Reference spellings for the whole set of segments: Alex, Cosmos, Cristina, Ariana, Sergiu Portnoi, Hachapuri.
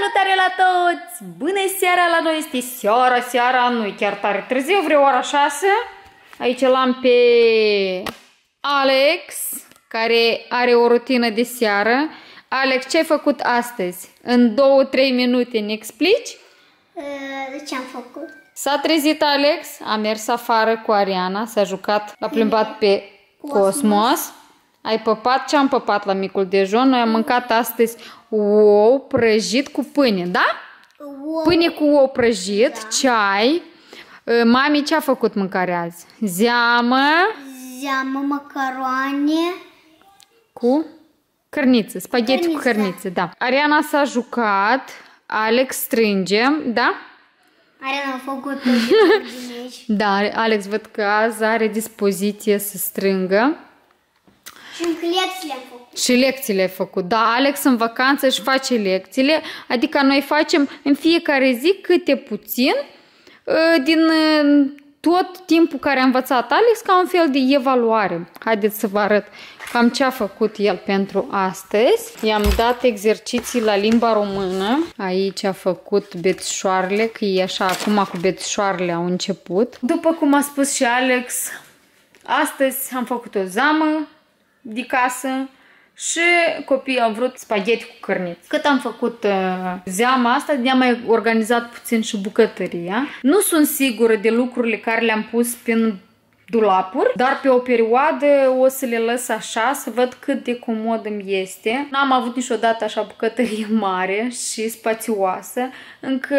Salutare la toți! Bună seara! La noi este seara, nu-i chiar tare târziu, vreo ora 6. Aici l-am pe Alex, care are o rutină de seară. Alex, ce ai făcut astăzi? În 2-3 minute ne explici? Ce am făcut? S-a trezit Alex, a mers afară cu Ariana, s-a jucat, l-a plimbat pe Cosmos. Ai păpat? Ce am păpat la micul dejun? Noi am mâncat astăzi ou prăjit cu pâine, da? Pâine cu ou prăjit, da. Ceai. Mami, ce a făcut mâncare azi? Zeamă, macaroane. Cu? Cărniță, spagheti cu cărniță, da. Ariana s-a jucat, Alex strânge, da? Ariana a făcut Da, Alex văd că azi are dispoziție să strângă. Și lecțiile am făcut. Și lecțiile ai făcut. Da, Alex în vacanță își face lecțiile. Adică noi facem în fiecare zi câte puțin din tot timpul care a învățat Alex, ca un fel de evaluare. Haideți să vă arăt cam ce a făcut el pentru astăzi. I-am dat exerciții la limba română. Aici a făcut bețișoarele, că e așa, acum cu bețișoarele au început. După cum a spus și Alex, astăzi am făcut o zeamă de casă și copiii au vrut spagheti cu cărniță. Cât am făcut zeama asta, ne-am mai organizat puțin și bucătăria. Nu sunt sigură de lucrurile care le-am pus prin dulapuri, dar pe o perioadă o să le las așa, să văd cât de comod îmi este. N-am avut niciodată așa bucătărie mare și spațioasă, încă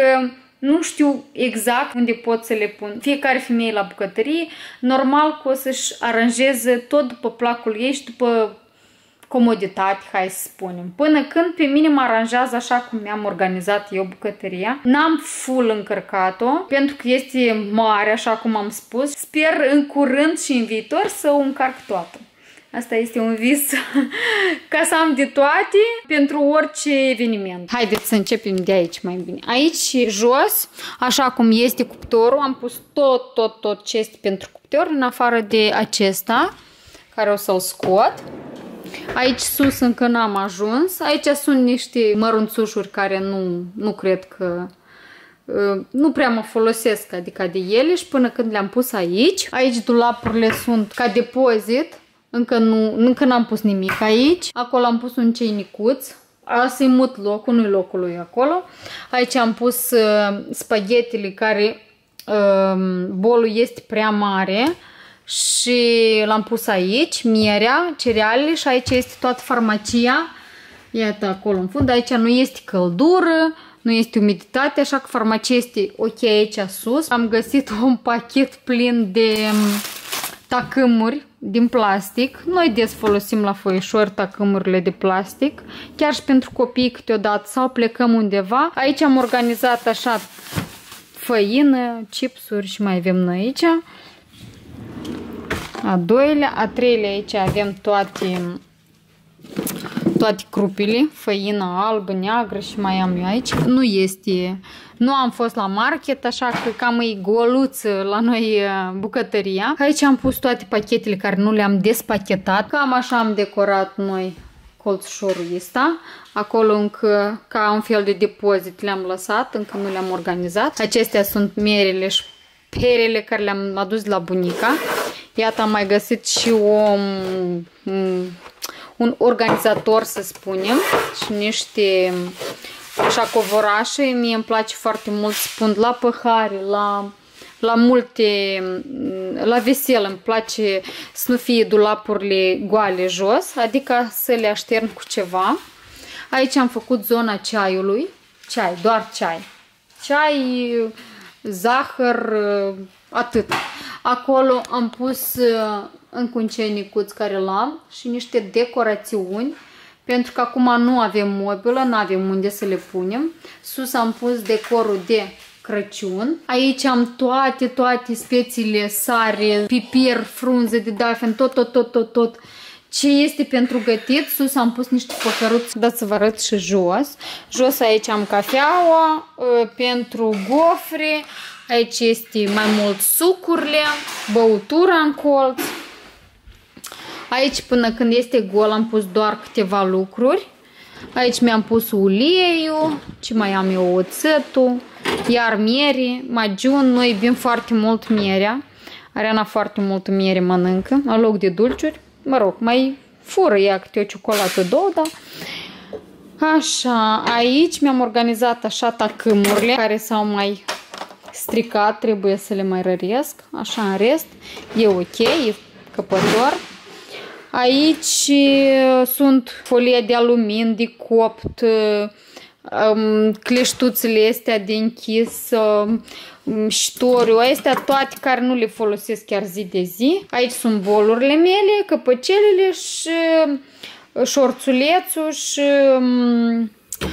nu știu exact unde pot să le pun. Fiecare femeie la bucătărie, normal că o să-și aranjeze tot după placul ei și după comoditate, hai să spunem. Până când pe mine mă aranjează așa cum mi-am organizat eu bucătăria. N-am full încărcat-o, pentru că este mare, așa cum am spus. Sper în curând și în viitor să o încarc toată. Asta este un vis ca să am de toate pentru orice eveniment. Haideți să începem de aici mai bine. Aici jos, așa cum este cuptorul, am pus tot ce este pentru cuptor, în afară de acesta, care o să-l scot. Aici sus încă n-am ajuns. Aici sunt niște mărunțușuri care nu cred că... nu prea mă folosesc, adică de ele, și până când le-am pus aici. Aici dulapurile sunt ca depozit. Încă n-am pus nimic aici. Acolo am pus un ceinicuț. A să-i mut locul, nu-i locul lui acolo. Aici am pus spaghetile care bolul este prea mare și l-am pus aici, mierea, cerealele, și aici este toată farmacia. Iată acolo în fund, aici nu este căldură, nu este umiditate, așa că farmacia este ok aici sus. Am găsit un pachet plin de tacâmuri din plastic. Noi des folosim la foieșori tacâmurile de plastic, chiar și pentru copii câteodată, sau plecăm undeva. Aici am organizat așa făină, chipsuri și mai avem noi aici. A doilea, a treilea, aici avem toate crupile, făina albă, neagră și mai am eu aici. Nu este, nu am fost la market, așa că cam e goluță la noi bucătăria. Aici am pus toate pachetele care nu le-am despachetat. Cam așa am decorat noi colțușorul ăsta. Acolo încă ca un fel de depozit le-am lăsat, încă nu le-am organizat. Acestea sunt mierele și perele care le-am adus la bunica. Iată, am mai găsit și un organizator, să spunem, și niște așa covorașe. Mie îmi place foarte mult să pun la păhare, la multe, la vesel. Îmi place să nu fie dulapurile goale jos, adică să le aștern cu ceva. Aici am făcut zona ceaiului. Ceai, doar ceai. Ceai, zahăr, atât. Acolo am pus încă un ceinicuț care l-am și niște decorațiuni, pentru că acum nu avem mobilă, nu avem unde să le punem. Sus am pus decorul de Crăciun. Aici am toate spețiile, sare, piper, frunze de dafin, tot. Ce este pentru gătit. Sus am pus niște păcăruți. Dați să vă arăt și jos. Jos aici am cafeaua pentru gofre. Aici este mai mult sucurile, băutura în colț. Aici până când este gol am pus doar câteva lucruri. Aici mi-am pus uleiul, ce mai am eu, oțetul, iar miere, magiun, noi iubim foarte mult mierea. Ariana foarte mult miere mănâncă, în loc de dulciuri. Mă rog, mai fură ea câte o ciocolată, două, da? Așa, aici mi-am organizat așa tacâmurile care s-au mai stricat, trebuie să le mai răresc. Așa, în rest, e ok, e căpător. Aici sunt folie de aluminiu, de copt, cleștuțele astea de închis, ștoriul, astea toate care nu le folosesc chiar zi de zi. Aici sunt bolurile mele, căpăcelele și șorțulețul și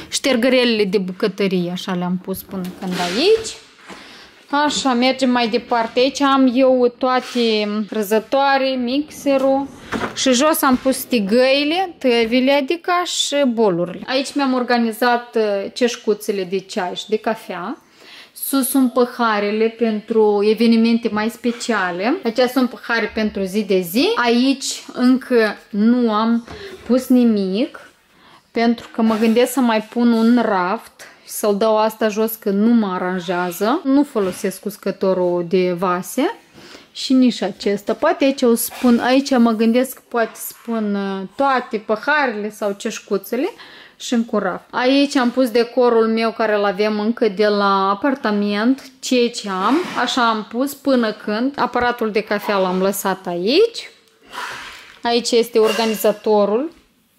ștergărelele de bucătărie, așa le-am pus până când aici. Așa, mergem mai departe. Aici am eu toate răzătoare, mixerul și jos am pus stigăile, tăvile, adică, și bolurile. Aici mi-am organizat ceșcuțele de ceai și de cafea. Sus sunt paharele pentru evenimente mai speciale. Acestea sunt pahare pentru zi de zi. Aici încă nu am pus nimic, pentru că mă gândesc să mai pun un raft. Să-l dau asta jos că nu mă aranjează. Nu folosesc uscătorul de vase și nici acesta. Poate aici o spun, aici mă gândesc, poate spun toate paharele sau ceșcuțele și în curaf. Aici am pus decorul meu care îl avem încă de la apartament, ceea ce am. Așa am pus până când. Aparatul de cafea l-am lăsat aici. Aici este organizatorul.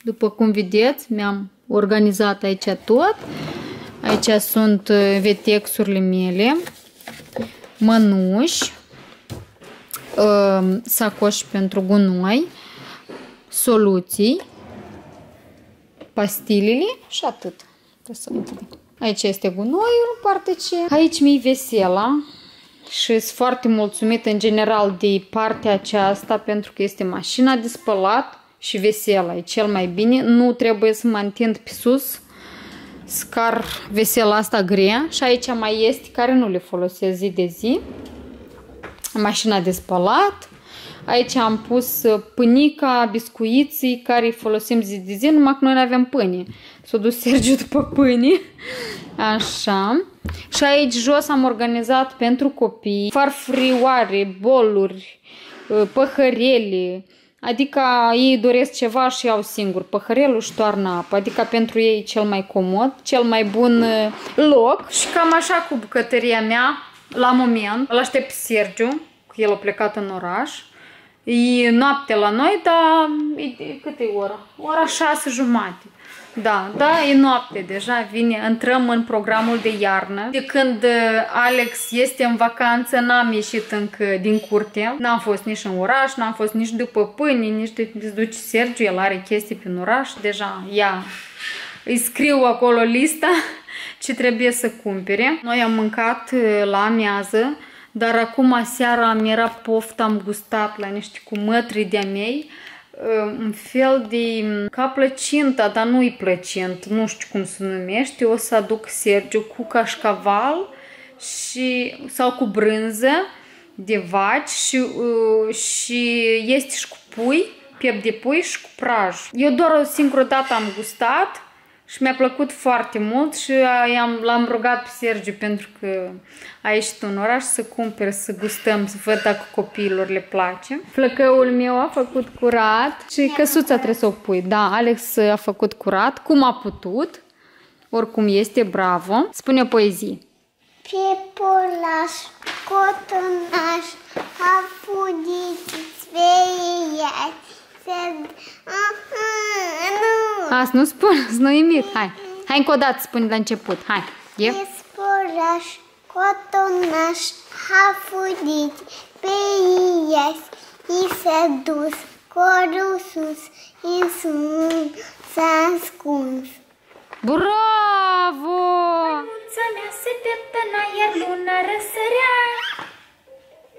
După cum vedeți, mi-am organizat aici tot. Aici sunt vetexurile mele, mănuși, sacoși pentru gunoi, soluții, pastilele și atât. Aici este gunoiul, parte ce. Aici mi-e vesela și sunt foarte mulțumită în general de partea aceasta pentru că este mașina de spălat și vesela, e cel mai bine. Nu trebuie să mă întind pe sus. Scar vesela asta grea și aici mai este care nu le folosesc zi de zi. Mașina de spălat. Aici am pus pânica, biscuiții care îi folosim zi de zi, numai că noi nu avem pâine. S-a dus Sergiu după pâine. Așa. Și aici jos am organizat pentru copii farfurioare, boluri, păhărele. Adică ei doresc ceva și iau singur păhărelul și toarnă apă. Adică pentru ei e cel mai comod, cel mai bun loc. Și cam așa cu bucătăria mea, la moment. Îl aștept Sergiu, că el a plecat în oraș. E noapte la noi, dar cât e ora? Ora 6:30. Da, da, e noapte deja, vine, intrăm în programul de iarnă. De când Alex este în vacanță, n-am ieșit încă din curte. N-am fost nici în oraș, n-am fost nici după pâine, nici îți duci Sergiu, el are chestii prin oraș. Deja, ia, îi scriu acolo lista ce trebuie să cumpere. Noi am mâncat la amiază, dar acum seara mi-era poftă, am gustat la niște cumătri de-a mei. Un fel de ca plăcinta, dar nu-i plăcint, nu știu cum se numește. O să aduc Sergiu cu cașcaval și, sau cu brânză de vaci și este și cu pui, piept de pui și cu praj. Eu doar o singură dată am gustat și mi-a plăcut foarte mult și l-am rugat pe Sergiu pentru că a ieșit în oraș să cumpere, să gustăm, să văd dacă copiilor le place. Flăcăul meu a făcut curat și căsuța trebuie să o pui. Da, Alex a făcut curat, cum a putut, oricum este bravo. Spune o poezie. Pepul naș, cotul naș, a fugit speriat. Asta nu spun, nu imit. Hai, hai încă o dată spune la început. Hai, e? Spuraș, cotonaș, a fugit pe ies, i s-a dus, corul sus, în sân s-a ascuns. Bravo! Mănuța mea se pieptăna, iar luna răsărea.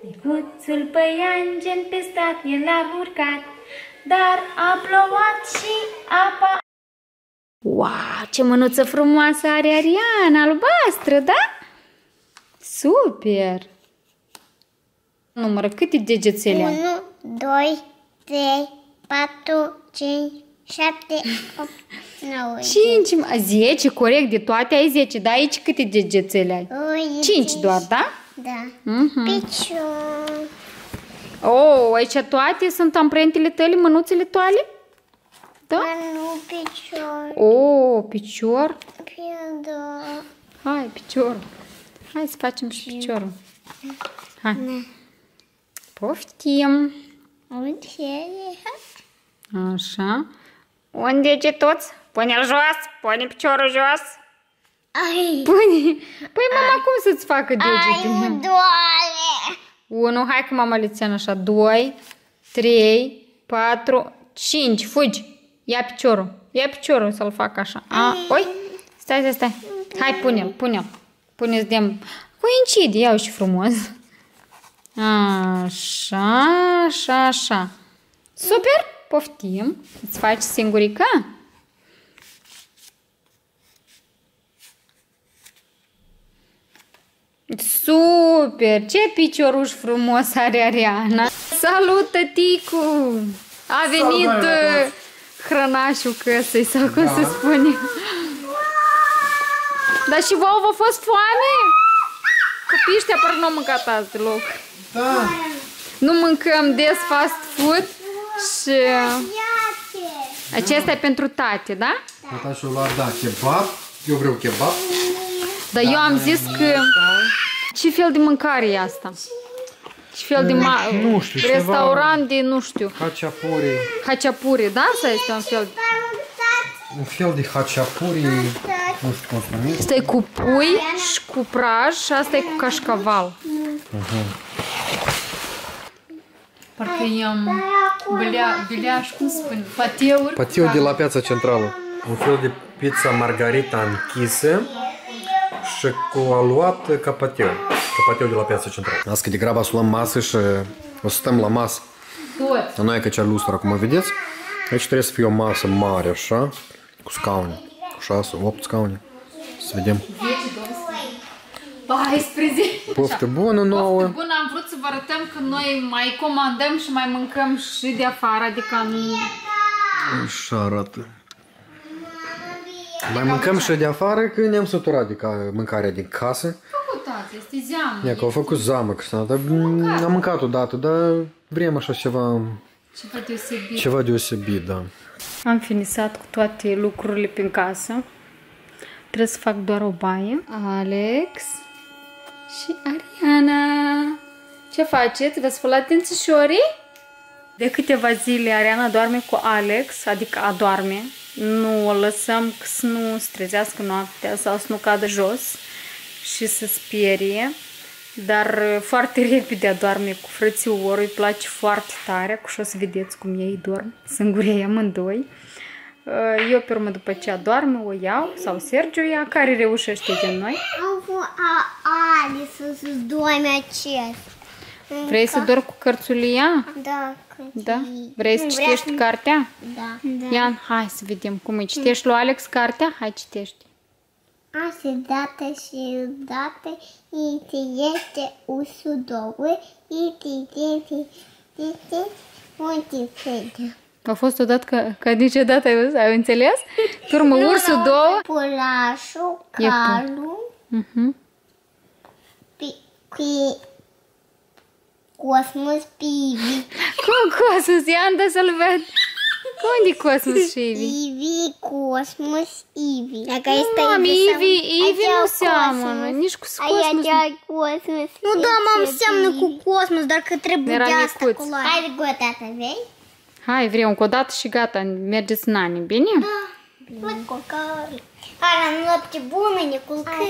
Nicuțul păianjen pe stat el a urcat. Dar a plouat și apa. Wow, ce mânuță frumoasă are Ariana, albastră, da? Super! Numără câte degețele? 1, 2, 3, 4, 5, 7, 8, 9, 10. 10, corect, de toate ai 10. Dar aici câte degețele ai? 5 doar, da? Da. Picior. Oh, aici toate sunt amprentele tale, mânuțele toale? Da? Nu, picior. Oh, picior. Pierdă. Hai, piciorul. Hai să facem și piciorul. Hai. Ne. Poftim. Unde e? Așa. Unde e toți? Pune-l jos, pune piciorul jos. Ai. Pune. Păi mama, ai, cum să-ți facă degetele? Ai, doare. 1, hai că mama le ține așa. 2, 3, 4, 5. Fugi. Ia piciorul. Ia piciorul să-l fac așa. Oi. Stai, stai, stai. Hai, pune-l, pune-l. Pune-ți de-am. Coincide, iau și frumos. Așa, așa, așa. Super, poftim. Îți faci singurică? Super, ce picioruș frumos are Ariana. Salut, tăticu! A venit hrănașul căsei, sau cum se spune. Dar și vouă v-a fost foame? Copiii ăștia par n-au mâncat azi deloc. Da. Nu mâncăm des fast food și... Acesta e pentru tate, da? Da. Tata și-o lua, da, kebab. Eu vreau kebab. Dar eu am zis că... Ce fel de mâncare e asta? Ce fel de nu știu, restaurant de, nu știu... Hachapuri. Hachapuri, da? Asta este un fel de... Un fel de hachapuri... Nu știu cum se numește. Asta e cu pui și cu praj și asta e cu cașcaval. Parcă i-am bileaș, cum spune? Pateuri. Pateu de la Piața Centrală. Un fel de pizza margarita închisă și cu aluat ca pateu. Ca pateu de la Piața Centrală. Azi că degrabă o să luăm masă și o să stăm la masă. Toți. Noi că cea lustră, cum o vedeți? Aici trebuie să fie o masă mare, așa, cu scaune. 6-8 scaune. Să vedem. 10-12. Poftă bună nouă. Poftă bună, am vrut să vă arătăm că noi mai comandăm și mai mâncăm și de afară, adică nu... Așa arată. Mai mâncăm și de afară că ne-am săturat de mâncarea din casă. Este zeamă. Ia că au făcut zeamă, Cristina, dar am mâncat odată, dar vrem așa ceva... Ceva deosebit. Ceva deosebit, da. Am finisat cu toate lucrurile prin casă. Trebuie să fac doar o baie. Alex și Ariana. Ce faceți? Vă spălați dințișorii? De câteva zile Ariana doarme cu Alex, adică adorme. Nu o lăsăm să nu strezească noaptea sau să nu cadă jos și să sperie. Dar foarte repede adorme cu frățiorul, îi place foarte tare, și o să vedeți cum ei dorm, singurei amândoi. Eu pe urmă după ce adorme o iau, sau Sergiu ia, care reușește din noi. Alice să dorme acest. Vrei să dormi cu cărțulia? Da. Da? Vrei să citești cartea? Da. Ia, hai să vedem cum îi citești lui Alex cartea? Hai, citești. Așa, dată și dată, îți este usul două, îți a fost odată că niciodată ai înțeles? Turmă, ursul două. Pulașul, calul, Cosmos, Pivi. Cum Cosmos? Ia-mi dă să-l ved. Unde-i Cosmos și Ivi? Ivi, Cosmos, Ivi. Nu, mami, Ivi nu seamănă, nici cu Cosmos. Nu, da, mami, seamănă cu Cosmos, dar că trebuie de asta culoare. Hai, gata, vei? Hai, vreau încă o dată și gata, mergeți în ani, bine? Da, măi, cocare. Ara, noapte bună, ne culcăm.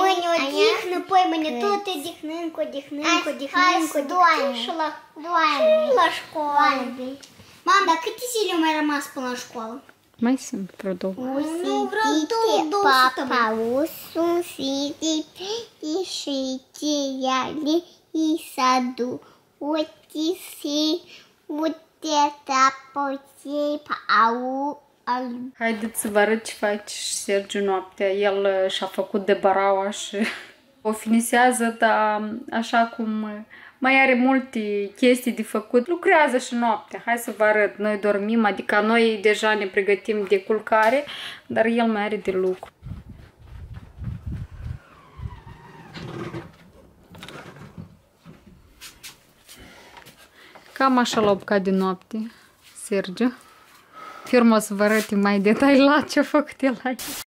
Mâine odihnă, păi mâine tot odihnă, încă odihnă, încă odihnă, încă odihnă și la școală. Mama, dar câte zile au mai rămas până la școală? Mai sunt vreo 2. Nu, vreo 2 săptămâni. Haideți să vă arăt ce face Sergiu noaptea. El și-a făcut de baraua și o finisează, dar așa cum... mai are multe chestii de făcut. Lucrează și noaptea. Hai să vă arăt. Noi dormim, adică noi deja ne pregătim de culcare, dar el mai are de lucru. Cam așa l-a apucat de noapte Sergiu. Firma o să vă arăt mai detaliat ce a făcut el aici.